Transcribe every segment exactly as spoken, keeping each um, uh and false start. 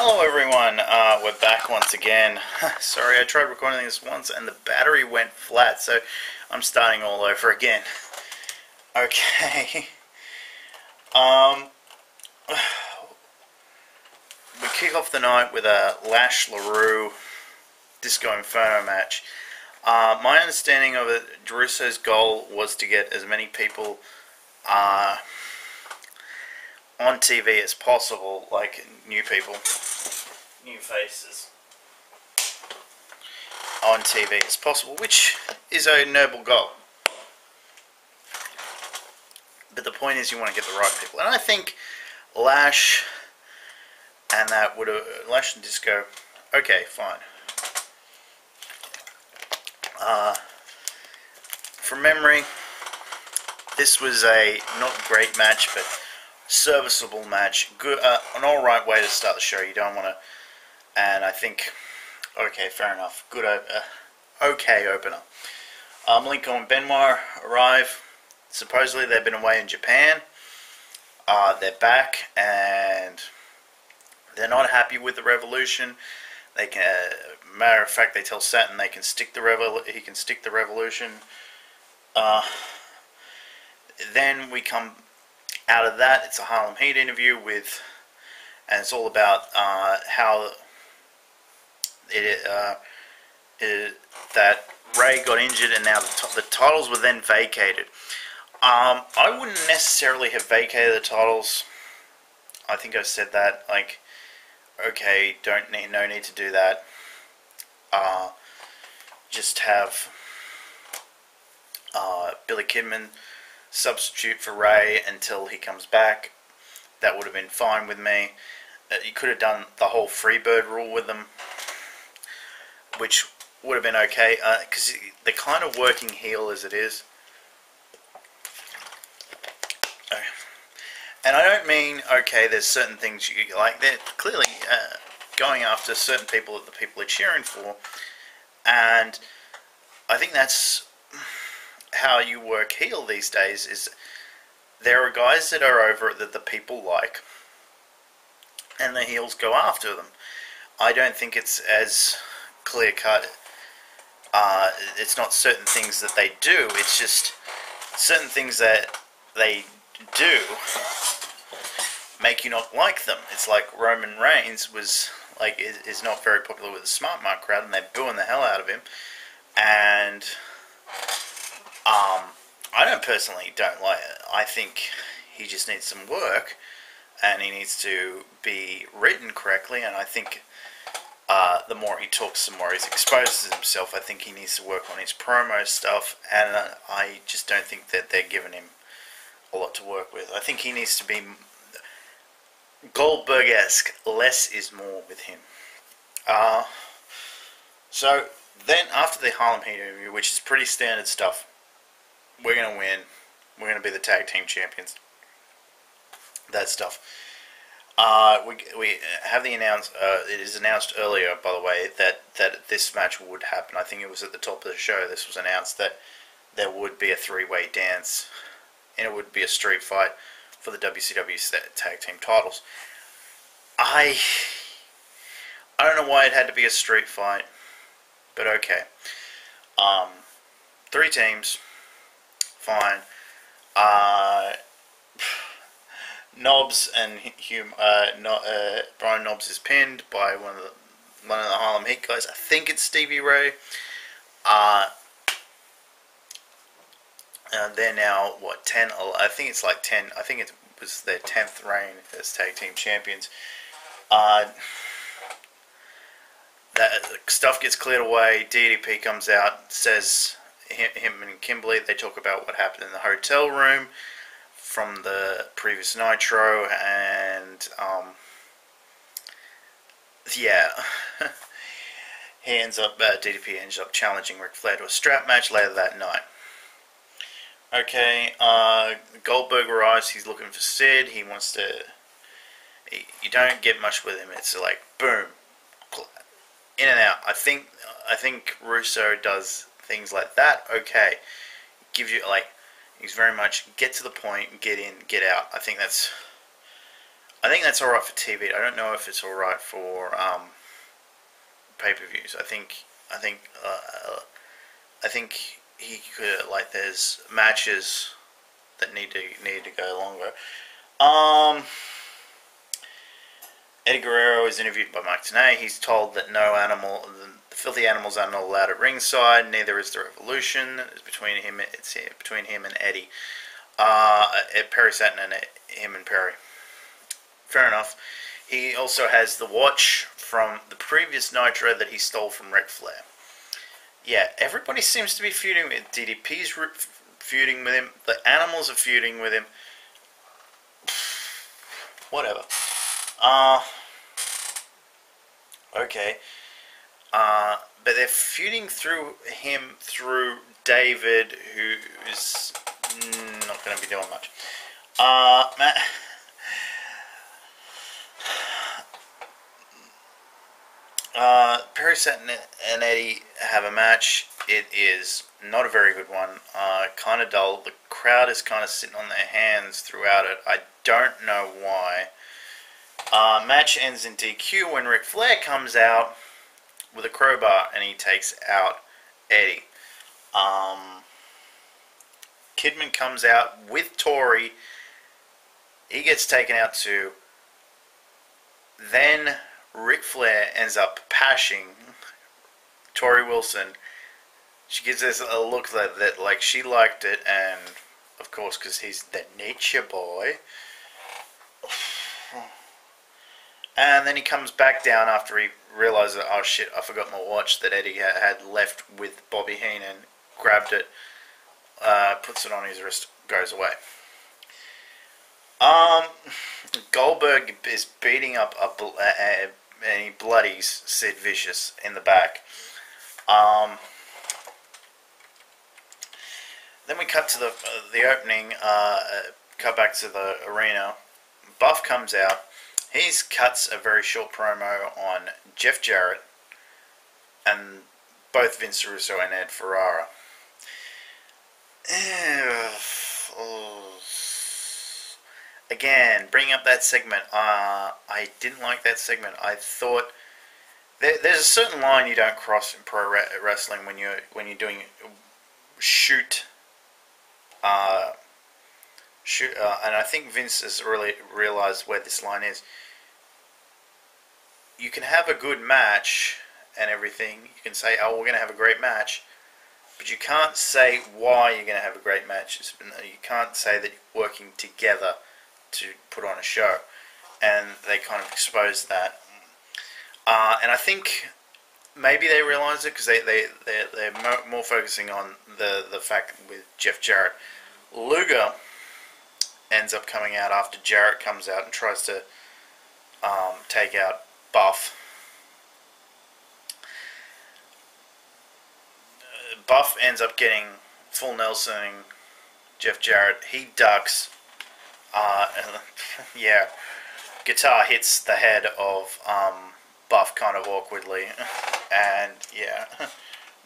Hello everyone, uh, we're back once again. Sorry, I tried recording this once and the battery went flat, so I'm starting all over again. Okay. Um, we kick off the night with a Lash LaRue Disco Inferno match. Uh, my understanding of it, Russo's goal was to get as many people uh, on T V as possible, like new people, new faces on T V as possible, which is a noble goal. But the point is, you want to get the right people, and I think Lash and that would have Lash and Disco. Okay, fine. Uh, from memory, this was a not great match, but serviceable match. Good, uh, an all right way to start the show. You don't want to, and I think, okay, fair enough. Good, uh, okay opener. Um, Lincoln and Benoit arrive. Supposedly they've been away in Japan. Uh, they're back, and they're not happy with the Revolution. They can, uh, matter of fact, they tell Satin they can stick the revol. He can stick the Revolution. Uh, then we come out of that. It's a Harlem Heat interview with, and it's all about uh, how it, uh, it that Ray got injured, and now the, the titles were then vacated. Um, I wouldn't necessarily have vacated the titles. I think I said that like. Okay, don't need, no need to do that. Uh, just have uh, Billy Kidman substitute for Ray until he comes back. That would have been fine with me. Uh, you could have done the whole Freebird rule with them, which would have been okay, because uh, they're kind of working heel as it is. And I don't mean, okay, there's certain things you like. They're clearly uh, going after certain people that the people are cheering for. And I think that's how you work heel these days, is there are guys that are over it that the people like, and the heels go after them. I don't think it's as clear-cut. Uh, it's not certain things that they do. It's just certain things that they do make you not like them. It's like Roman Reigns was like is, is not very popular with the smart mark crowd, and they're booing the hell out of him. And um, I don't personally don't like it. I think he just needs some work, and he needs to be written correctly. And I think uh, the more he talks, the more he exposes himself. I think he needs to work on his promo stuff, and uh, I just don't think that they're giving him a lot to work with. I think he needs to be Goldberg-esque. Less is more with him. Uh, so then after the Harlem Heat interview, which is pretty standard stuff, we're going to win. We're going to be the tag team champions. That stuff. Uh, we we have the announce. Uh, it is announced earlier, by the way, that that this match would happen. I think it was at the top of the show. This was announced that there would be a three-way dance, and it would be a street fight for the W C W tag team titles. I I don't know why it had to be a street fight, but okay. Um, three teams, fine. Uh, Knobbs and Hume, uh, no, uh, Brian Knobbs is pinned by one of the one of the Harlem Heat guys. I think it's Stevie Ray. Uh, Uh, they're now, what, ten? I think it's like ten. I think it was their tenth reign as tag team champions. Uh, that stuff gets cleared away. D D P comes out, says him, him and Kimberly, they talk about what happened in the hotel room from the previous Nitro, and, um, yeah. he ends up, uh, D D P ends up challenging Ric Flair to a strap match later that night. Okay, uh, Goldberg arrives, he's looking for Sid, he wants to, he, you don't get much with him, it's like, boom, in and out. I think, I think Russo does things like that, okay, gives you, like, he's very much, get to the point, get in, get out. I think that's I think that's alright for T V. I don't know if it's alright for um, pay-per-views. I think, I think, uh, I think he could, like, there's matches that need to need to go longer. Um, Eddie Guerrero is interviewed by Mike Tenay. He's told that no animal, the filthy animals are not allowed at ringside. Neither is the Revolution. It's between him, it's between him and Eddie. Uh, at Perry Satin and him and Perry. Fair enough. He also has the watch from the previous Nitro that he stole from Ric Flair. Yeah, everybody seems to be feuding with D D P's feuding with him. The animals are feuding with him. Whatever. Uh, okay. Uh, but they're feuding through him, through David, who is not going to be doing much. Uh, Matt... Uh, Perry Satin and Eddie have a match. It is not a very good one. Uh, kind of dull. The crowd is kind of sitting on their hands throughout it. I don't know why. Uh, match ends in D Q when Ric Flair comes out with a crowbar and he takes out Eddie. Um, Kidman comes out with Tori. He gets taken out too. Then Ric Flair ends up pashing Tori Wilson. She gives us a look that, that like she liked it, and of course, because he's the nature boy. And then he comes back down after he realizes that, oh shit, I forgot my watch that Eddie had left with Bobby Heenan, grabbed it, uh, puts it on his wrist, goes away. Um, Goldberg is beating up a bl uh, and he bloodies Sid Vicious in the back. Um, then we cut to the uh, the opening. Uh, cut back to the arena. Buff comes out. He cuts a very short promo on Jeff Jarrett and both Vince Russo and Ed Ferrara. Ew. Oh. Again, bringing up that segment, uh, I didn't like that segment. I thought there, there's a certain line you don't cross in pro wrestling when you're when you're doing shoot, uh, shoot, uh, and I think Vince has really realized where this line is. You can have a good match and everything. You can say, "Oh, we're going to have a great match," but you can't say why you're going to have a great match. You can't say that you're working together to put on a show, and they kind of exposed that. Uh, and I think maybe they realised it because they they they're, they're mo more focusing on the the fact with Jeff Jarrett. Luger ends up coming out after Jarrett comes out and tries to um, take out Buff. Uh, Buff ends up getting full Nelson. Jeff Jarrett, he ducks. Uh, yeah, guitar hits the head of um, Buff kind of awkwardly, and yeah,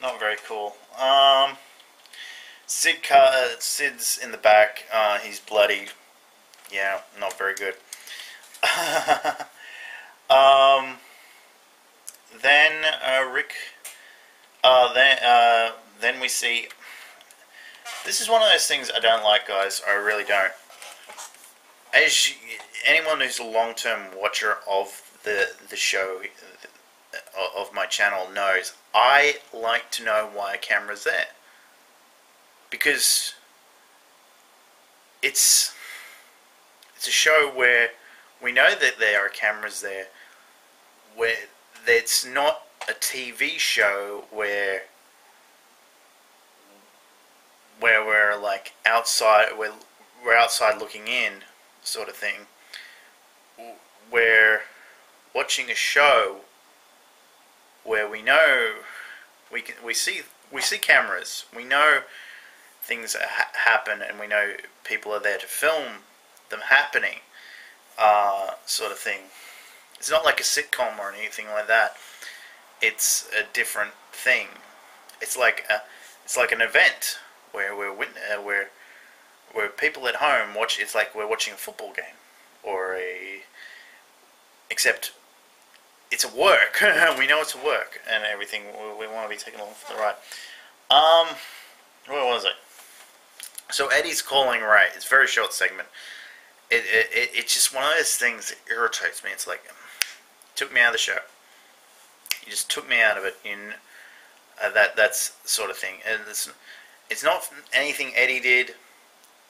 not very cool. Um, Sid, uh, Sid's in the back, uh, he's bloody, yeah, not very good. um, then uh, Rick, uh, then, uh, then we see, this is one of those things I don't like, guys, I really don't. As you, anyone who's a long-term watcher of the the show, of my channel, knows, I like to know why a camera's there, because it's it's a show where we know that there are cameras there, where it's not a T V show where where we're like outside, we're we're outside looking in. Sort of thing. We're watching a show where we know we can, we see we see cameras. We know things ha happen, and we know people are there to film them happening. Uh, sort of thing. It's not like a sitcom or anything like that. It's a different thing. It's like a, it's like an event where we're witness where. Where people at home watch, it's like we're watching a football game, or a except it's a work. We know it's a work and everything. We, we want to be taken along for the ride. Um, where was I? So Eddie's calling Ray. It's a very short segment. It, it, it, it's just one of those things that irritates me. It's like, it took me out of the show. You just took me out of it. In uh, that that's sort of thing. And it's, it's not anything Eddie did.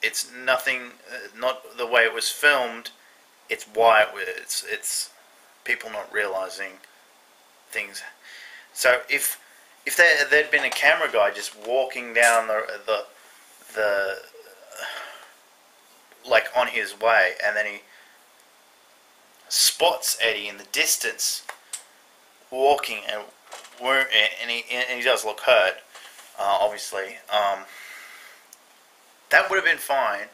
It's nothing. Uh, not the way it was filmed. It's why it was. It's, it's people not realizing things. So if if there there'd been a camera guy just walking down the the the like on his way, and then he spots Eddie in the distance walking, and and he and he does look hurt, uh, obviously. Um, that would have been fine,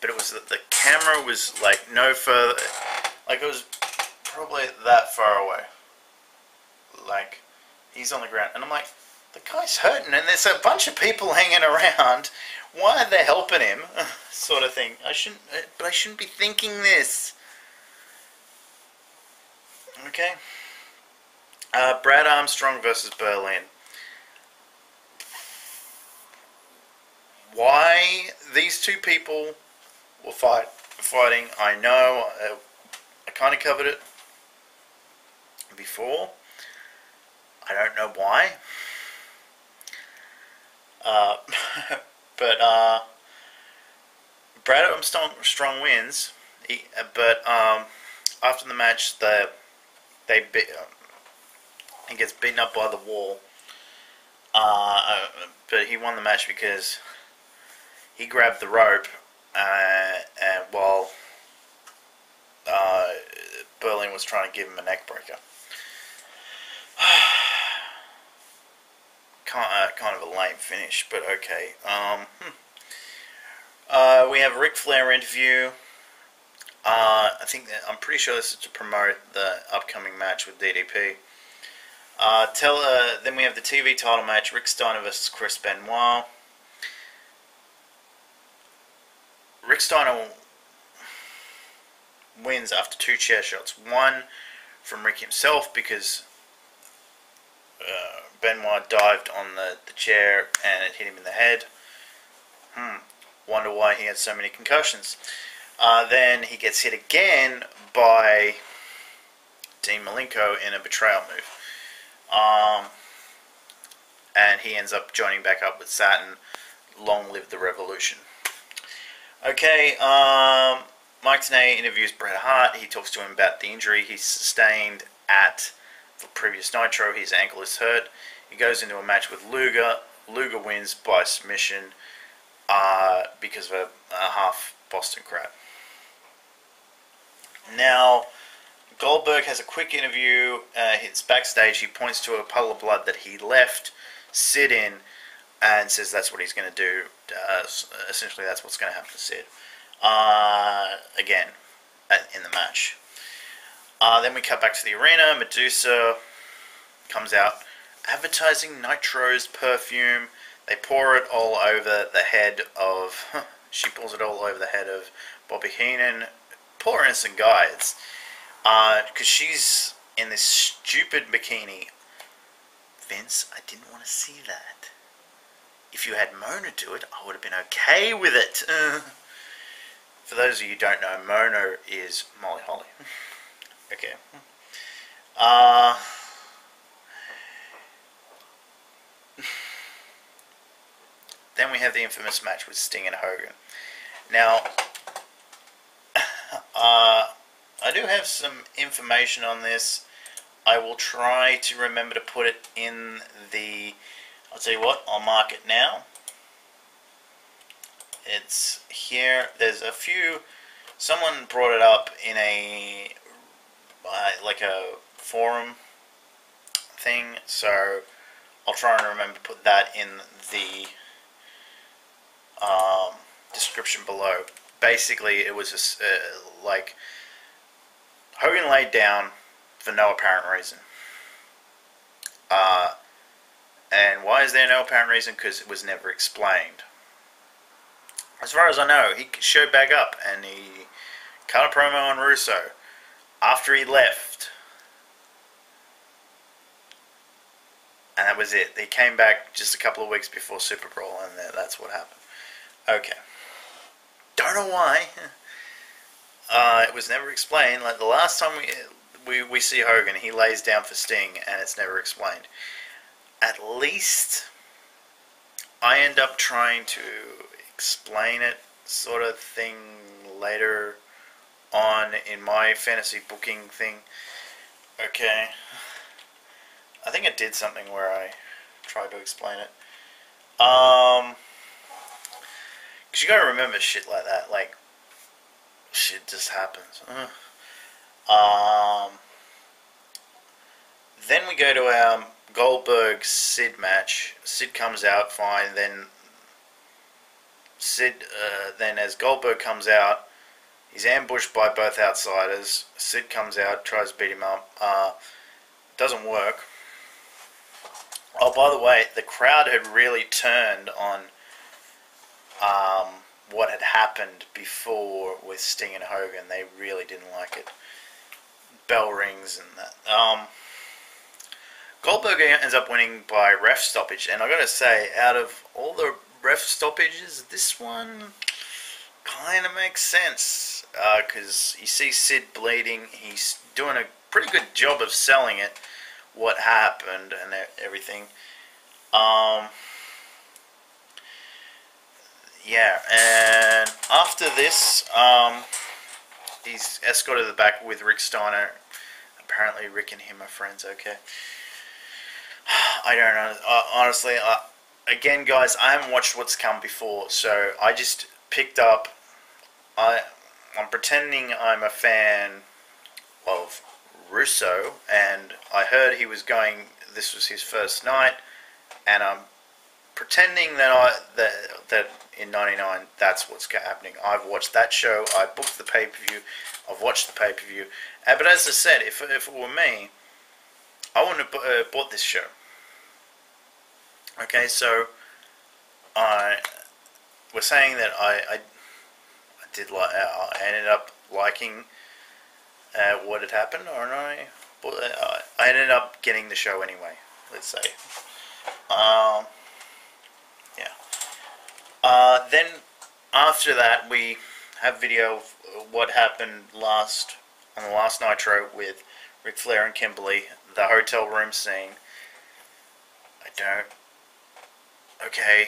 but it was that the camera was like no further, like it was probably that far away. Like he's on the ground, and I'm like, the guy's hurting, and there's a bunch of people hanging around. Why are they helping him? Sort of thing. I shouldn't, but I shouldn't be thinking this. Okay. Uh, Brad Armstrong versus Berlin. Why these two people were fight, fighting, I know. I, I kind of covered it before. I don't know why. Uh, but uh, Brad Armstrong wins. He, but um, after the match, the they beat. Um, He gets beaten up by the wall, uh, but he won the match because he grabbed the rope, uh, and while uh, Berlin was trying to give him a neck breaker. uh, kind of a lame finish, but okay. Um, hmm. uh, we have a Ric Flair interview. Uh, I think that, I'm pretty sure this is to promote the upcoming match with D D P. Uh, tell, uh, then we have the T V title match, Rick Steiner versus Chris Benoit. Rick Steiner wins after two chair shots. One from Rick himself, because uh, Benoit dived on the, the chair and it hit him in the head. Hmm. Wonder why he had so many concussions. Uh, then he gets hit again by Dean Malenko in a betrayal move. Um, and he ends up joining back up with Satin. Long live the revolution. Okay, um, Mike Tenay interviews Bret Hart. He talks to him about the injury he sustained at the previous Nitro. His ankle is hurt. He goes into a match with Luger. Luger wins by submission uh, because of a, a half Boston crowd. Now, Goldberg has a quick interview. Uh, it's backstage. He points to a puddle of blood that he left Sid in and says that's what he's going to do. Uh, essentially, that's what's going to happen to Sid. Uh, again, at, in the match. Uh, then we cut back to the arena. Medusa comes out advertising Nitro's perfume. They pour it all over the head of... she pours it all over the head of Bobby Heenan. Poor innocent guy. It's... Because uh, she's in this stupid bikini. Vince, I didn't want to see that. If you had Mona do it, I would have been okay with it. Uh. For those of you who don't know, Mona is Molly Holly. Okay. Uh, then we have the infamous match with Sting and Hogan. Now, uh... I do have some information on this. I will try to remember to put it in the... I'll tell you what, I'll mark it now. It's here. There's a few... Someone brought it up in a... Uh, like a forum thing. So I'll try and remember to put that in the um, description below. Basically, it was just, uh, like... Hogan laid down for no apparent reason. Uh, and why is there no apparent reason? Because it was never explained. As far as I know, he showed back up and he cut a promo on Russo. After after he left. And that was it. They came back just a couple of weeks before Super Brawl, and that's what happened. Okay. Don't know why. Uh, it was never explained. Like the last time we, we, we see Hogan, he lays down for Sting, and it's never explained. At least I end up trying to explain it sort of thing later on in my fantasy booking thing. Okay. I think I did something where I tried to explain it. Um, because you gotta remember shit like that. Like, shit just happens. Ugh. Um, then we go to our Goldberg Sid match. Sid comes out fine. Then Sid, uh, then as Goldberg comes out, he's ambushed by both outsiders. Sid comes out, tries to beat him up. Uh, doesn't work. Oh, by the way, the crowd had really turned on um, what had happened before with Sting and Hogan. They really didn't like it. Bell rings and that. Um, Goldberg ends up winning by ref stoppage. And I've got to say, out of all the ref stoppages, this one kind of makes sense. Because uh, you see Sid bleeding. He's doing a pretty good job of selling it, what happened and everything. Um, yeah, and after this, um, he's escorted to the back with Rick Steiner. Apparently Rick and him are friends, okay. I don't know. Uh, honestly, uh, again, guys, I haven't watched what's come before, so I just picked up. I, I'm pretending I'm a fan of Russo, and I heard he was going, this was his first night, and I'm pretending that I that, that in ninety-nine that's what's happening. I've watched that show, I booked the pay-per-view, I've watched the pay-per-view, uh, but as I said, if, if it were me, I wouldn't have uh, bought this show. Okay, so I we're saying that I, I, I did like uh, I ended up liking Uh, what had happened, or I, uh, I ended up getting the show anyway, let's say. Um, yeah. Uh, then, after that, we have video of what happened last, on the last Nitro with Ric Flair and Kimberly, the hotel room scene. I don't... Okay.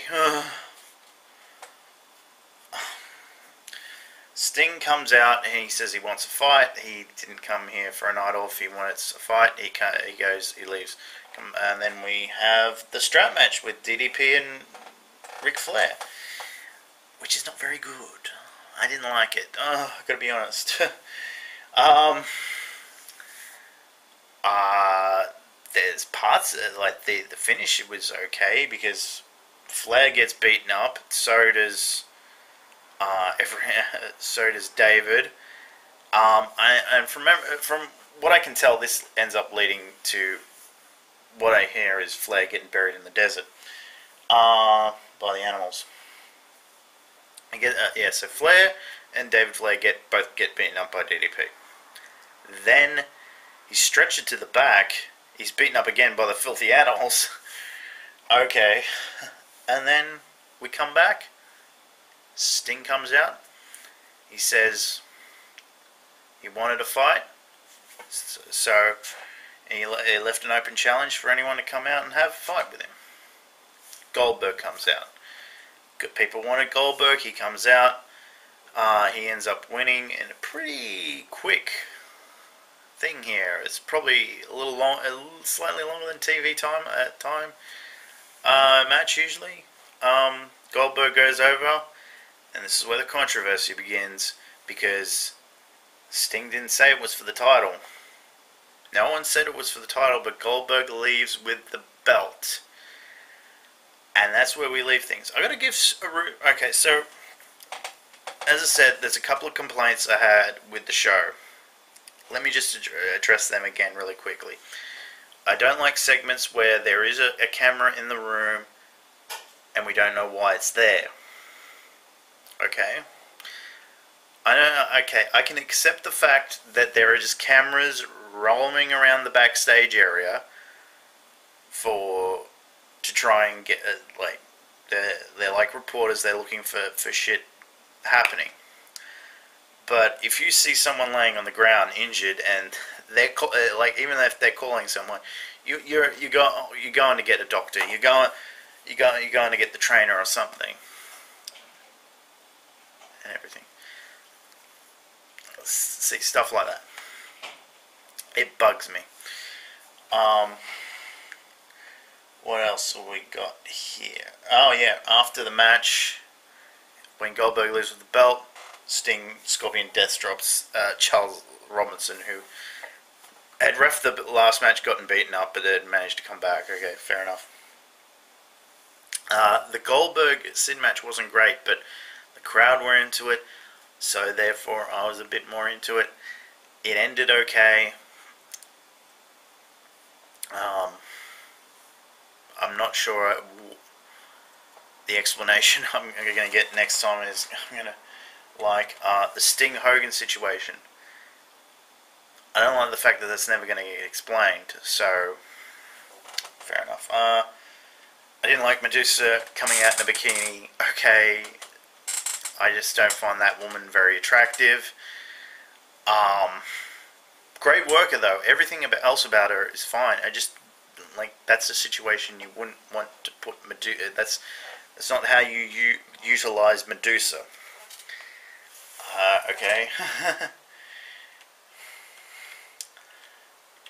Sting comes out and he says he wants a fight. He didn't come here for a night off. He wants a fight. He he goes. He leaves. And then we have the strap match with D D P and Ric Flair, which is not very good. I didn't like it. Oh, I gotta be honest. um. Uh, there's parts that, like the the finish was okay because Flair gets beaten up. So does. Uh, every, so does David. Um, I, and from from what I can tell, this ends up leading to what I hear is Flair getting buried in the desert uh, by the animals. I get uh, yeah. So Flair and David Flair get both get beaten up by D D P. Then he's stretchered to the back. He's beaten up again by the filthy animals. Okay, and then we come back. Sting comes out. He says he wanted a fight, so he left an open challenge for anyone to come out and have a fight with him. Goldberg comes out. Good people wanted Goldberg. He comes out. Uh, he ends up winning in a pretty quick thing here. It's probably a little long, slightly longer than T V time at time uh, match usually. Um, Goldberg goes over. And this is where the controversy begins, because Sting didn't say it was for the title. No one said it was for the title, but Goldberg leaves with the belt. And that's where we leave things. I gotta give a... Okay, so, as I said, there's a couple of complaints I had with the show. Let me just address them again really quickly. I don't like segments where there is a, a camera in the room, and we don't know why it's there. Okay. I don't. Okay, I can accept the fact that there are just cameras roaming around the backstage area for to try and get uh, like they're they're like reporters. They're looking for for shit happening. But if you see someone laying on the ground injured and they're uh, like, even if they're calling someone, you you're you go you're going to get a doctor. You're going you go you're going to get the trainer or something and everything. See, stuff like that, it bugs me. Um, what else have we got here? Oh yeah, after the match, when Goldberg leaves with the belt, Sting Scorpion Death drops uh, Charles Robinson, who had refed the last match, gotten beaten up, but had managed to come back. Okay, fair enough. Uh, the Goldberg Sid match wasn't great, but the crowd were into it. So therefore, I was a bit more into it. It ended okay. Um, I'm not sure I, the explanation I'm going to get next time is I'm going to like uh, the Sting Hogan situation. I don't like the fact that that's never going to get explained. So fair enough. Uh, I didn't like Medusa coming out in a bikini. Okay. I just don't find that woman very attractive. Um, great worker though. Everything else about her is fine. I just like that's a situation you wouldn't want to put Medusa. That's that's not how you u utilize Medusa. Uh, okay.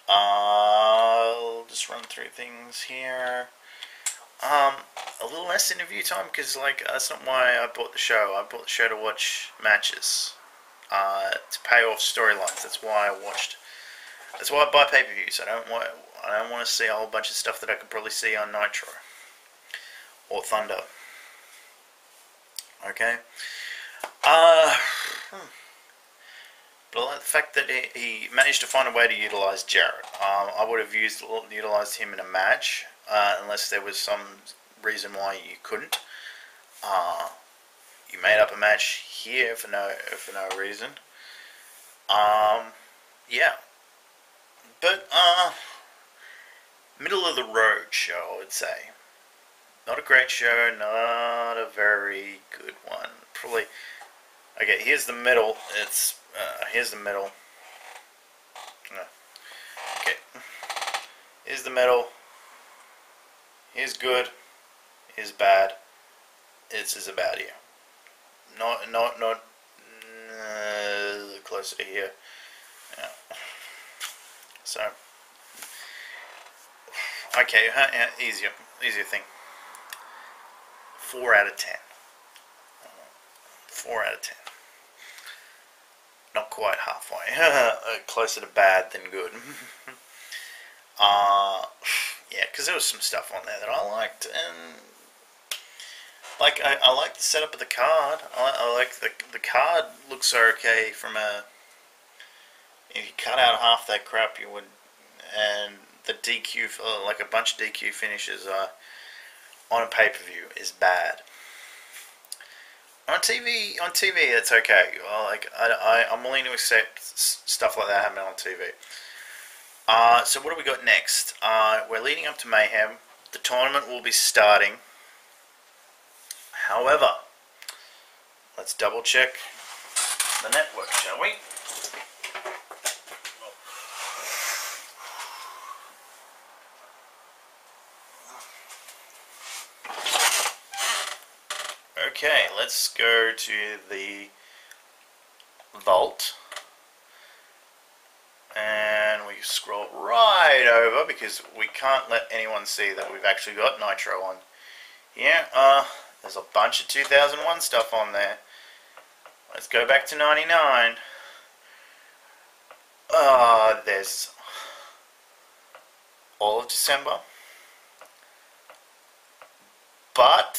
I'll just run through things here. Um, a little less interview time because, like, that's not why I bought the show. I bought the show to watch matches, uh, to pay off storylines. That's why I watched. That's why I buy pay-per-views. I don't want. I don't want to see a whole bunch of stuff that I could probably see on Nitro or Thunder. Okay. Uh, hmm. But I like the fact that he, he managed to find a way to utilize Jarrett. Um, I would have used utilized him in a match. Uh, unless there was some reason why you couldn't. Uh, you made up a match here for no for no reason. Um, yeah. But, uh, middle of the road show, I would say. Not a great show, not a very good one. Probably, okay, here's the middle. It's, uh, here's the middle. No. Okay. Here's the middle. Is good, is bad. This is about here. Not, not, not uh, closer to here. Yeah. So, okay, huh, yeah, easier, easier thing. Four out of ten. Four out of ten. Not quite halfway. Closer to bad than good. uh. Yeah, because there was some stuff on there that I liked, and like I, I like the setup of the card. I, I like the the card looks okay from a. If you cut out half that crap, you would, and the D Q uh, like a bunch of D Q finishes uh, on a pay per view is bad. On T V, on T V, that's okay. I like I, I I'm willing to accept stuff like that happening on T V. Uh, so what do we got next? Uh, we're leading up to Mayhem. The tournament will be starting. However, let's double check the network, shall we? Okay, let's go to the vault. And we scroll right over because we can't let anyone see that we've actually got Nitro on. Yeah, uh, there's a bunch of two thousand one stuff on there. Let's go back to ninety-nine. Uh, there's all of December. But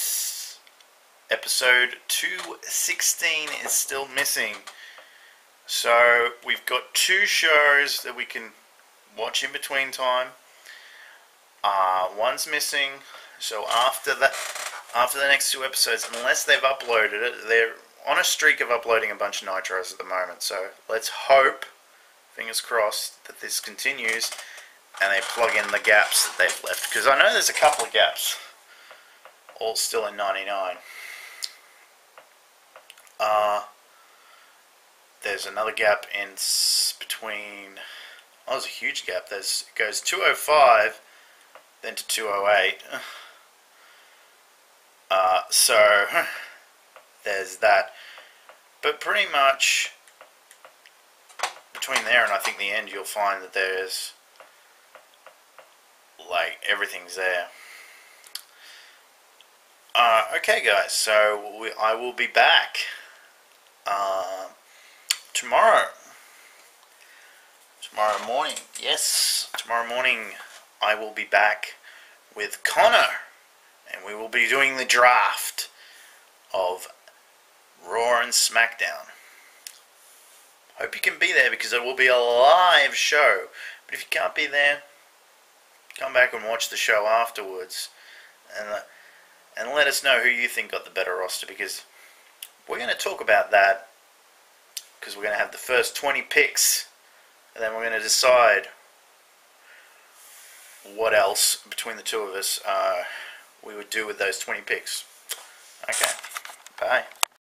episode two sixteen is still missing. So we've got two shows that we can watch in between time. Uh, one's missing, so after that, after the next two episodes, unless they've uploaded it, they're on a streak of uploading a bunch of Nitros at the moment, so let's hope, fingers crossed, that this continues and they plug in the gaps that they've left, because I know there's a couple of gaps, all still in ninety-nine. Uh, there's another gap in between, oh, there's a huge gap. There's, it goes two oh five, then to two oh eight. Uh, so, there's that. But pretty much between there and I think the end, you'll find that there's, like, everything's there. Uh, okay, guys, so we, I will be back uh, tomorrow. Tomorrow morning, yes, tomorrow morning I will be back with Connor, and we will be doing the draft of Raw and SmackDown. Hope you can be there, because it will be a live show, but if you can't be there, come back and watch the show afterwards, and, uh, and let us know who you think got the better roster, because we're going to talk about that, because we're going to have the first twenty picks. And then we're going to decide what else, between the two of us, uh, we would do with those twenty picks. Okay, bye.